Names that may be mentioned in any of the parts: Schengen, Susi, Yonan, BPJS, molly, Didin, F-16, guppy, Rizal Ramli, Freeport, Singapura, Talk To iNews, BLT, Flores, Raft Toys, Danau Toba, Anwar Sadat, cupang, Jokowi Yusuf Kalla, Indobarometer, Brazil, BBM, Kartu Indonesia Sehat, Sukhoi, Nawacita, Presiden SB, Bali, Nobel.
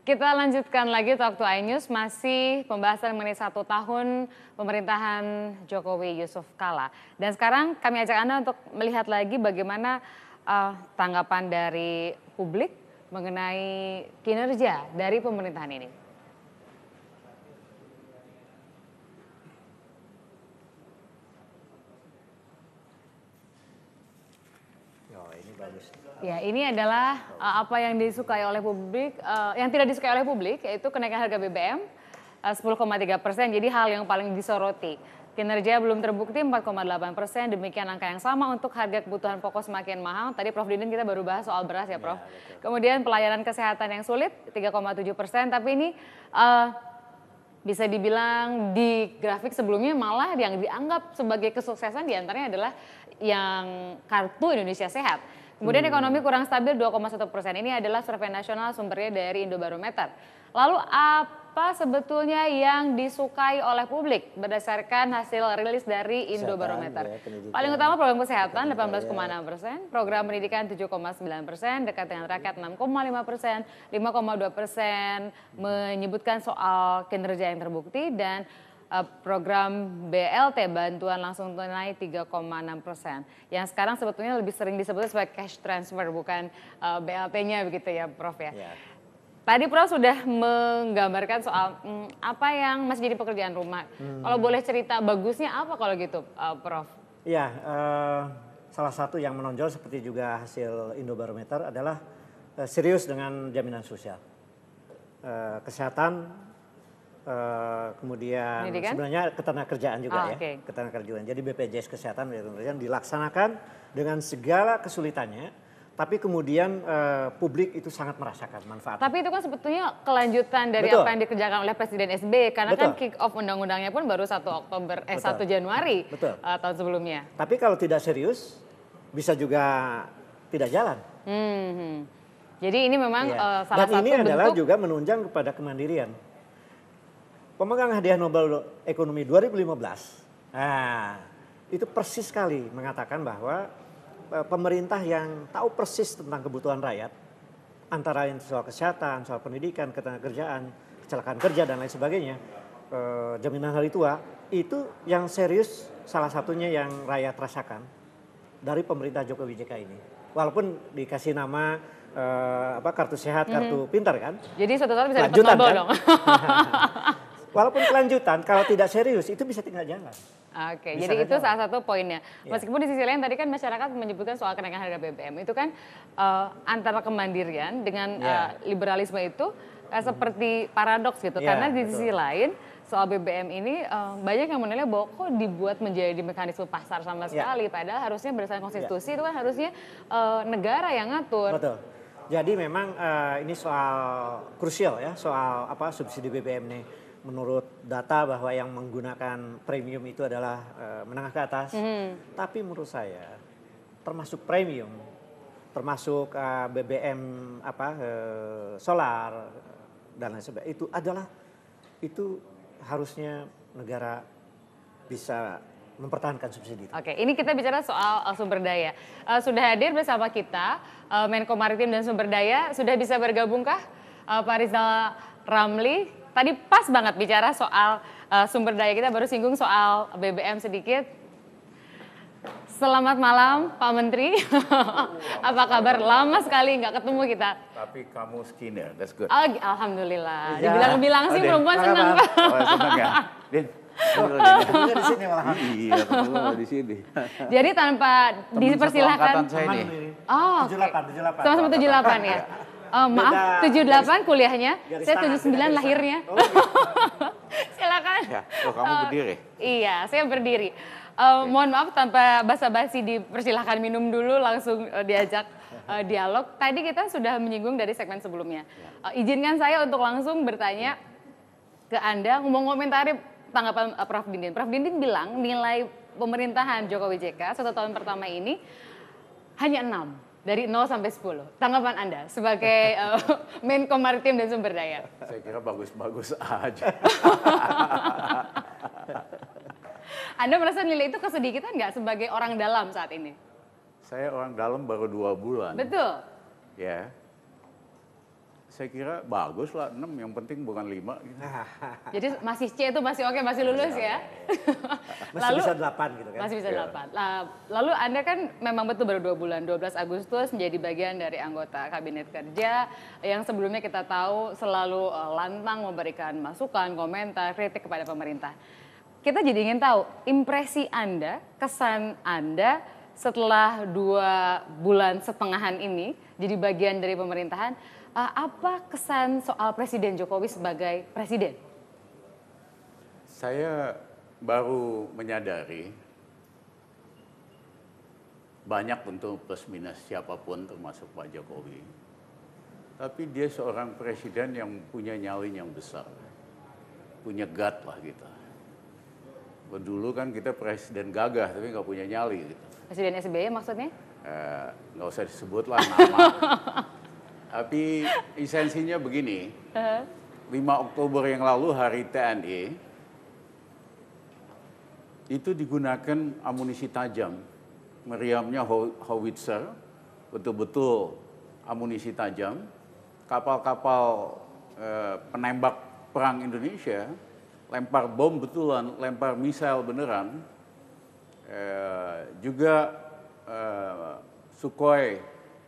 Kita lanjutkan lagi Talk to iNews, masih pembahasan mengenai 1 tahun pemerintahan Jokowi Yusuf Kalla. Dan sekarang kami ajak Anda untuk melihat lagi bagaimana tanggapan dari publik mengenai kinerja dari pemerintahan ini. Ya, ini adalah apa yang disukai oleh publik, yang tidak disukai oleh publik, yaitu kenaikan harga BBM 10,3%. Jadi hal yang paling disoroti. Kinerja belum terbukti 4,8%. Demikian angka yang sama untuk harga kebutuhan pokok semakin mahal. Tadi Prof Didin kita baru bahas soal beras ya, Prof. Ya, kemudian pelayanan kesehatan yang sulit 3,7%. Tapi ini bisa dibilang di grafik sebelumnya malah yang dianggap sebagai kesuksesan diantaranya adalah yang Kartu Indonesia Sehat. Kemudian ekonomi kurang stabil 2,1%. Ini adalah survei nasional sumbernya dari Indobarometer. Lalu apa sebetulnya yang disukai oleh publik berdasarkan hasil rilis dari Indobarometer? Ya, paling utama program kesehatan 18,6%, program pendidikan 7,9%, dekat dengan rakyat 6,5%, 5,2% menyebutkan soal kinerja yang terbukti dan program BLT bantuan langsung tunai 3,6%. Yang sekarang sebetulnya lebih sering disebut sebagai cash transfer bukan BLT-nya begitu ya Prof ya. Ya. Tadi Prof sudah menggambarkan soal apa yang masih jadi pekerjaan rumah. Kalau boleh cerita bagusnya apa kalau gitu Prof? Ya, salah satu yang menonjol seperti juga hasil Indobarometer adalah serius dengan jaminan sosial. Kesehatan, kemudian pendidikan? Sebenarnya ketenagakerjaan juga okay. Ketenagakerjaan. Jadi BPJS kesehatan dilaksanakan dengan segala kesulitannya, tapi kemudian publik itu sangat merasakan manfaat. Tapi itu kan sebetulnya kelanjutan dari betul. Apa yang dikerjakan oleh Presiden SB karena betul. Kan kick off undang-undangnya pun baru 1 Januari betul. Tahun sebelumnya. Tapi kalau tidak serius bisa juga tidak jalan. Jadi ini memang ya. Salah dan satu ini bentuk adalah juga menunjang kepada kemandirian. Pemegang hadiah Nobel Ekonomi 2015, nah, itu persis sekali mengatakan bahwa pemerintah yang tahu persis tentang kebutuhan rakyat, antara yang soal kesehatan, soal pendidikan, ketenagakerjaan, kecelakaan kerja dan lain sebagainya, jaminan hari tua, itu yang serius salah satunya yang rakyat rasakan dari pemerintah Jokowi JK ini. Walaupun dikasih nama kartu sehat, kartu pintar kan. Jadi suatu saat bisa dapat Nobel kan? Dong. Walaupun kelanjutan, kalau tidak serius itu bisa tidak jalan. Oke, bisa jadi itu jalan. Salah satu poinnya. Meskipun di sisi lain tadi kan masyarakat menyebutkan soal kenaikan harga BBM. Itu kan antara kemandirian dengan liberalisme itu seperti paradoks gitu. Karena di sisi lain soal BBM ini banyak yang menilai bahwa kok dibuat menjadi mekanisme pasar sama sekali. Padahal harusnya berdasarkan konstitusi itu kan harusnya negara yang ngatur. Betul. Jadi memang ini soal krusial ya, soal apa subsidi BBM nih. Menurut data bahwa yang menggunakan premium itu adalah menengah ke atas. Tapi menurut saya termasuk premium, termasuk BBM solar dan lain sebagainya itu adalah itu harusnya negara bisa mempertahankan subsidi itu. Oke, ini kita bicara soal sumber daya. Sudah hadir bersama kita Menko Maritim dan Sumber Daya. Sudah bisa bergabungkah Pak Rizal Ramli? Tadi pas banget bicara soal sumber daya, kita baru singgung soal BBM sedikit. Selamat malam Pak Menteri, apa kabar? Lama sekali nggak ketemu kita. Tapi kamu skinner, that's good. Oh, alhamdulillah, dibilang-bilang sih perempuan senang Pak. Oh, senang ya? Din, di sini malah. Iya, betul di sini. Jadi tanpa dipersilahkan. Oh, 78. Sama-sama 78 ya? Oh, maaf, 78 kuliahnya, saya 79 lahirnya. Oh, silakan. Ya, kamu berdiri. Iya, saya berdiri. Mohon maaf tanpa basa-basi dipersilahkan minum dulu langsung diajak dialog. Tadi kita sudah menyinggung dari segmen sebelumnya. Izinkan saya untuk langsung bertanya ke Anda, mengomentari tanggapan Prof Didin. Prof Didin bilang nilai pemerintahan Jokowi JK 1 tahun pertama ini hanya 6. Dari 0 sampai 10, tanggapan Anda sebagai Menko Maritim dan Sumber Daya? Saya kira bagus-bagus aja. Anda merasa nilai itu kesedikitan nggak sebagai orang dalam saat ini? Saya orang dalam baru 2 bulan. Betul. Ya. saya kira bagus lah 6, yang penting bukan 5. Gitu. Jadi masih C itu masih oke, masih lulus ya? Masih lalu, bisa 8 gitu kan? Masih bisa 8. Lalu Anda kan memang betul baru 2 bulan, 12 Agustus menjadi bagian dari anggota Kabinet Kerja yang sebelumnya kita tahu selalu lantang memberikan masukan, komentar, kritik kepada pemerintah. Kita jadi ingin tahu impresi Anda, kesan Anda setelah 2,5 bulan ini jadi bagian dari pemerintahan. Apa kesan soal Presiden Jokowi sebagai presiden? Saya baru menyadari banyak tentu plus minus siapapun termasuk Pak Jokowi. Tapi dia seorang presiden yang punya nyali yang besar. Punya gut lah gitu. Dulu kan kita presiden gagah tapi nggak punya nyali gitu. Presiden SB maksudnya? Nggak usah disebut lah nama. Tapi esensinya begini, 5 Oktober yang lalu hari TNI, itu digunakan amunisi tajam. Meriamnya howitzer, betul-betul amunisi tajam. Kapal-kapal penembak perang Indonesia, lempar bom betulan, lempar misail beneran. Juga Sukhoi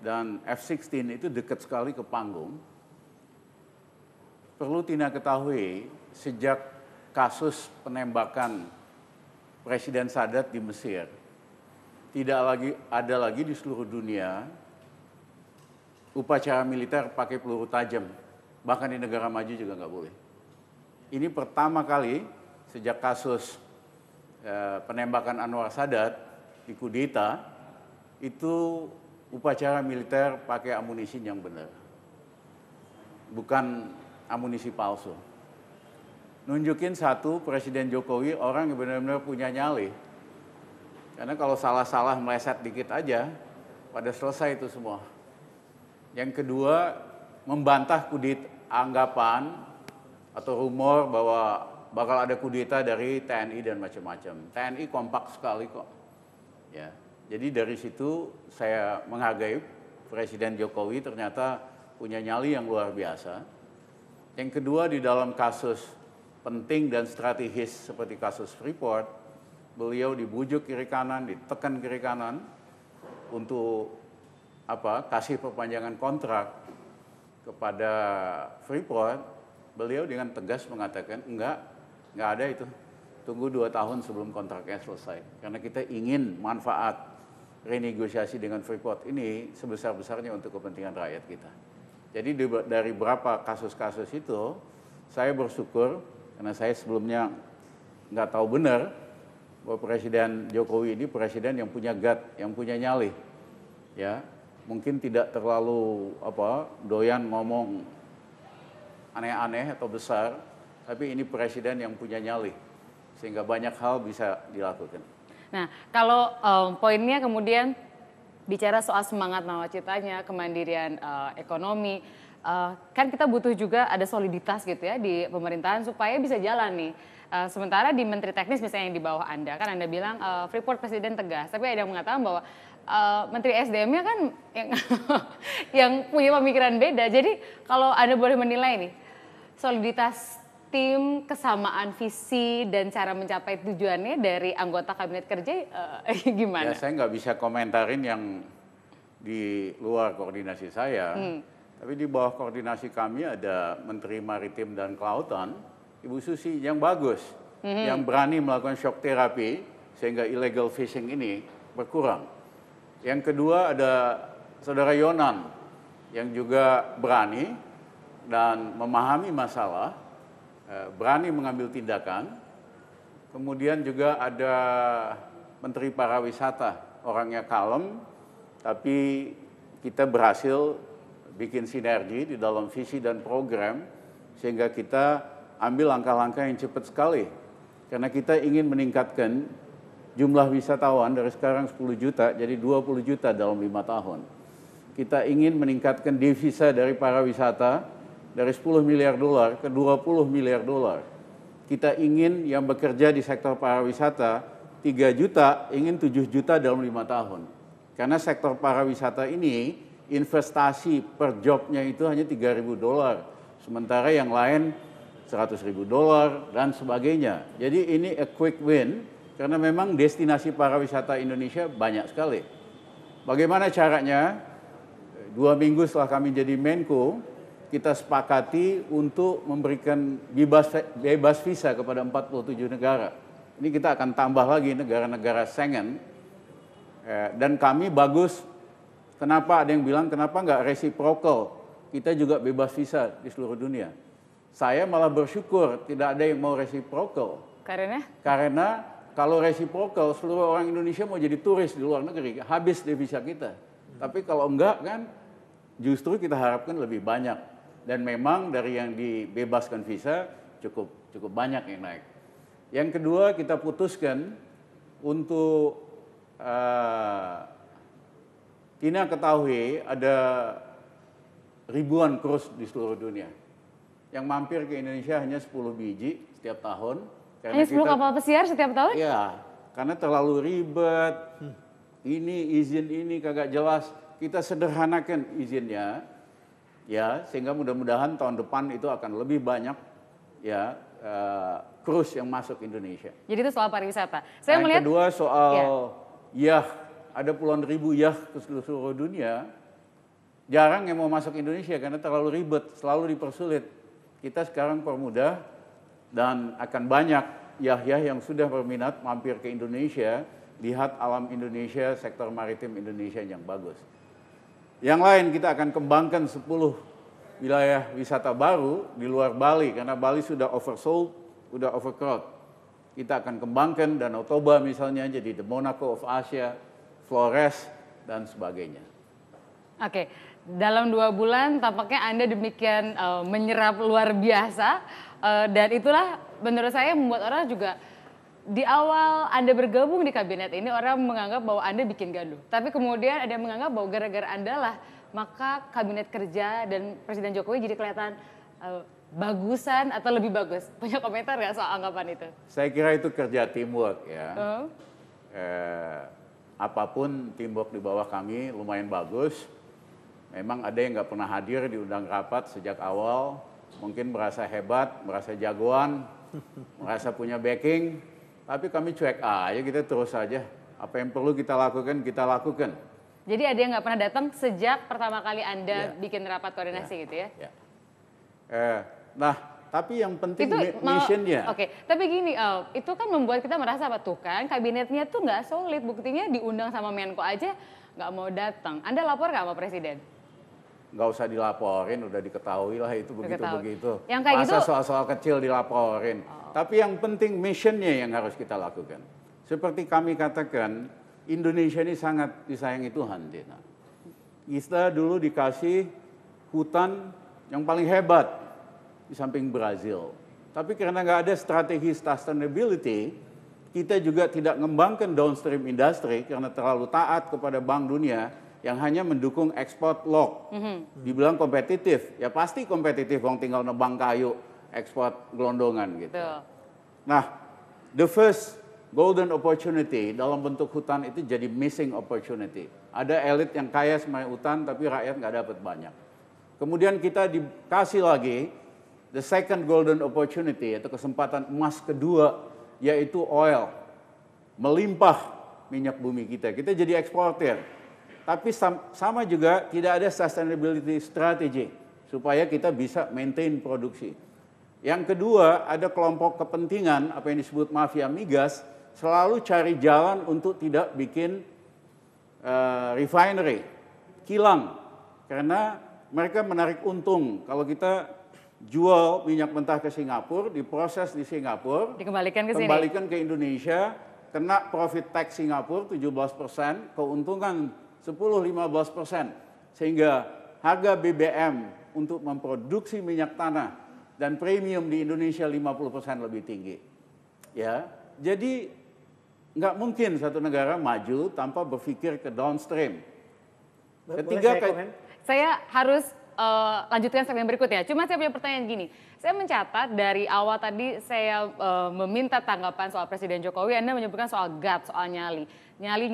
dan F-16 itu dekat sekali ke panggung. Perlu Tina ketahui sejak kasus penembakan Presiden Sadat di Mesir, tidak lagi ada lagi di seluruh dunia upacara militer pakai peluru tajam. Bahkan di negara maju juga nggak boleh. Ini pertama kali sejak kasus penembakan Anwar Sadat di kudeta itu upacara militer pakai amunisi yang benar, bukan amunisi palsu. Nunjukin satu Presiden Jokowi orang yang benar-benar punya nyali, karena kalau salah-salah meleset dikit aja pada selesai itu semua. Yang kedua, membantah kudeta, anggapan atau rumor bahwa bakal ada kudeta dari TNI dan macam-macam. TNI kompak sekali kok. Ya. Jadi dari situ saya menghargai Presiden Jokowi ternyata punya nyali yang luar biasa. Yang kedua, di dalam kasus penting dan strategis seperti kasus Freeport, beliau dibujuk kiri kanan, ditekan kiri kanan untuk apa? Kasih perpanjangan kontrak kepada Freeport. Beliau dengan tegas mengatakan enggak ada itu. Tunggu 2 tahun sebelum kontraknya selesai. Karena kita ingin manfaat renegosiasi dengan Freeport ini sebesar-besarnya untuk kepentingan rakyat kita. Jadi dari berapa kasus-kasus itu, saya bersyukur karena saya sebelumnya nggak tahu benar bahwa Presiden Jokowi ini presiden yang punya gut, yang punya nyali. Ya, mungkin tidak terlalu doyan ngomong aneh-aneh atau besar, tapi ini presiden yang punya nyali. Sehingga banyak hal bisa dilakukan. Nah, kalau poinnya kemudian bicara soal semangat nawacitanya, kemandirian ekonomi, kan kita butuh juga ada soliditas gitu ya di pemerintahan supaya bisa jalan nih. Sementara di Menteri Teknis misalnya yang di bawah Anda, kan Anda bilang Freeport Presiden tegas, tapi ada yang mengatakan bahwa Menteri SDM-nya kan yang, yang punya pemikiran beda. Jadi kalau Anda boleh menilai nih, soliditas tim, kesamaan visi dan cara mencapai tujuannya dari anggota Kabinet Kerja gimana? Ya, saya nggak bisa komentarin yang di luar koordinasi saya. Tapi di bawah koordinasi kami ada Menteri Maritim dan Kelautan, Ibu Susi yang bagus, yang berani melakukan shock therapy sehingga illegal fishing ini berkurang. Yang kedua ada Saudara Yonan yang juga berani dan memahami masalah, berani mengambil tindakan. Kemudian juga ada Menteri Pariwisata, orangnya kalem, tapi kita berhasil bikin sinergi di dalam visi dan program sehingga kita ambil langkah-langkah yang cepat sekali. Karena kita ingin meningkatkan jumlah wisatawan dari sekarang 10 juta jadi 20 juta dalam 5 tahun. Kita ingin meningkatkan devisa dari pariwisata dari 10 miliar dolar ke 20 miliar dolar. Kita ingin yang bekerja di sektor pariwisata 3 juta, ingin 7 juta dalam 5 tahun. Karena sektor pariwisata ini investasi per jobnya itu hanya $3.000, sementara yang lain $100.000 dan sebagainya. Jadi ini a quick win karena memang destinasi pariwisata Indonesia banyak sekali. Bagaimana caranya? 2 minggu setelah kami jadi Menko, kita sepakati untuk memberikan bebas visa kepada 47 negara. Ini kita akan tambah lagi negara-negara Schengen. Dan kami bagus, kenapa ada yang bilang kenapa nggak reciprocal? Kita juga bebas visa di seluruh dunia. Saya malah bersyukur tidak ada yang mau reciprocal. Karena? Karena kalau reciprocal seluruh orang Indonesia mau jadi turis di luar negeri, habis devisa kita. Tapi kalau enggak kan justru kita harapkan lebih banyak. Dan memang dari yang dibebaskan visa cukup banyak yang naik. Yang kedua, kita putuskan untuk Tina ketahui ada ribuan cruise di seluruh dunia. Yang mampir ke Indonesia hanya 10 biji setiap tahun. Hanya 10 kapal pesiar setiap tahun? Iya, karena terlalu ribet. Ini izin ini kagak jelas. Kita sederhanakan izinnya. Ya, sehingga mudah-mudahan tahun depan itu akan lebih banyak ya cruise yang masuk Indonesia. Jadi itu soal pariwisata. Saya melihat kedua soal yah, ada puluhan ribu yah ke seluruh dunia. Jarang yang mau masuk Indonesia karena terlalu ribet, selalu dipersulit. Kita sekarang permudah dan akan banyak yah-yah yang sudah berminat mampir ke Indonesia, lihat alam Indonesia, sektor maritim Indonesia yang bagus. Yang lain kita akan kembangkan 10 wilayah wisata baru di luar Bali karena Bali sudah oversold, sudah overcrowd. Kita akan kembangkan Danau Toba misalnya jadi the Monaco of Asia, Flores dan sebagainya. Oke, dalam 2 bulan tampaknya Anda demikian menyerap luar biasa dan itulah menurut saya membuat orang juga di awal Anda bergabung di kabinet ini orang menganggap bahwa Anda bikin gaduh. Tapi kemudian ada yang menganggap bahwa gara-gara Anda lah maka kabinet kerja dan Presiden Jokowi jadi kelihatan bagusan atau lebih bagus. Punya komentar nggak soal anggapan itu? Saya kira itu kerja teamwork ya. Apapun teamwork di bawah kami lumayan bagus. Memang ada yang nggak pernah hadir diundang rapat sejak awal, mungkin merasa hebat, merasa jagoan, merasa punya backing, tapi kami cuek aja, kita terus aja. Apa yang perlu kita lakukan, kita lakukan. Jadi ada yang nggak pernah datang sejak pertama kali Anda bikin rapat koordinasi gitu ya? Nah, tapi yang penting itu, missionnya. Oke, tapi gini, itu kan membuat kita merasa apa tuh kan, kabinetnya tuh nggak solid, buktinya diundang sama Menko aja nggak mau datang. Anda lapor nggak sama Presiden? Nggak usah dilaporin, udah diketahui lah itu begitu-begitu. Masa soal-soal kecil dilaporin. Tapi yang penting missionnya yang harus kita lakukan. Seperti kami katakan, Indonesia ini sangat disayangi Tuhan. Kita dulu dikasih hutan yang paling hebat di samping Brazil. Tapi karena nggak ada strategi sustainability, kita juga tidak mengembangkan downstream industri karena terlalu taat kepada Bank Dunia yang hanya mendukung ekspor log. Dibilang kompetitif, ya pasti kompetitif, wong tinggal nebang kayu, ekspor gelondongan gitu. Nah, the first golden opportunity dalam bentuk hutan itu jadi missing opportunity. Ada elit yang kaya semai hutan tapi rakyat nggak dapat banyak. Kemudian kita dikasih lagi the second golden opportunity atau kesempatan emas kedua yaitu oil, melimpah minyak bumi kita. Kita jadi eksportir. Tapi sama juga tidak ada sustainability strategy supaya kita bisa maintain produksi. Yang kedua, ada kelompok kepentingan, apa yang disebut mafia migas, selalu cari jalan untuk tidak bikin refinery, kilang. Karena mereka menarik untung. Kalau kita jual minyak mentah ke Singapura, diproses di Singapura, dikembalikan ke sini. Kembalikan ke Indonesia, kena profit tax Singapura 17%, keuntungan 10-15%, sehingga harga BBM untuk memproduksi minyak tanah dan premium di Indonesia 50% lebih tinggi. Ya, jadi nggak mungkin satu negara maju tanpa berpikir ke downstream. Ketiga, saya harus lanjutkan segmen berikutnya. Cuma saya punya pertanyaan gini, Saya mencatat dari awal tadi saya meminta tanggapan soal Presiden Jokowi, Anda menyebutkan soal guts, soal nyali. Nyali.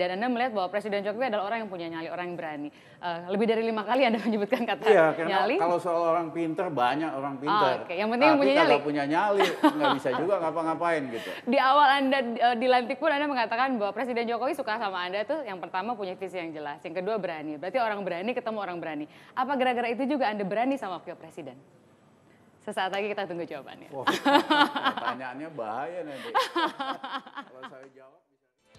Dan Anda melihat bahwa Presiden Jokowi adalah orang yang punya nyali, orang yang berani. Lebih dari 5 kali Anda menyebutkan kata iya, nyali. Kalau soal orang pinter, banyak orang pinter. Yang penting punya nyali, nggak bisa juga ngapa-ngapain gitu. Di awal Anda dilantik pun Anda mengatakan bahwa Presiden Jokowi suka sama Anda tuh yang pertama punya visi yang jelas, yang kedua berani. Berarti orang berani ketemu orang berani. Apa gara-gara itu juga Anda berani sama Wakil Presiden? Sesaat lagi kita tunggu jawabannya. Wow, pertanyaannya bahaya nanti. Kalau saya jawab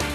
bisa.